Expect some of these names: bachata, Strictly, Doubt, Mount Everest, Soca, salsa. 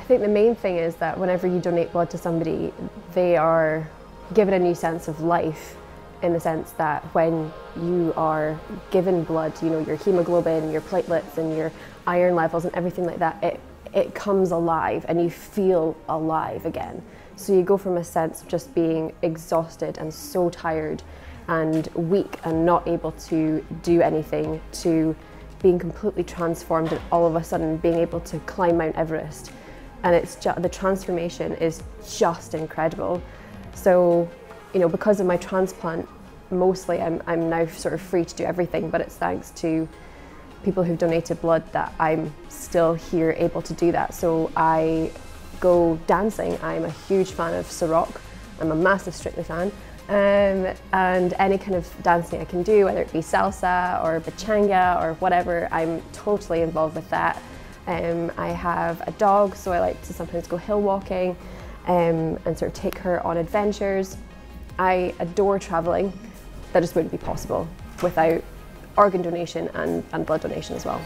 I think the main thing is that whenever you donate blood to somebody, they are given a new sense of life, in the sense that when you are given blood, you know, your hemoglobin, your platelets and your iron levels and everything like that, it comes alive and you feel alive again. So you go from a sense of just being exhausted and so tired and weak and not able to do anything to being completely transformed and all of a sudden being able to climb Mount Everest. And it's the transformation is just incredible. So, you know, because of my transplant, mostly I'm now sort of free to do everything, but it's thanks to people who've donated blood that I'm still here able to do that. So I go dancing. I'm a huge fan of Soca. I'm a massive Strictly fan. And any kind of dancing I can do, whether it be salsa or bachata or whatever, I'm totally involved with that. I have a dog, so I like to sometimes go hill walking and sort of take her on adventures. I adore traveling. That just wouldn't be possible without organ donation and blood donation as well.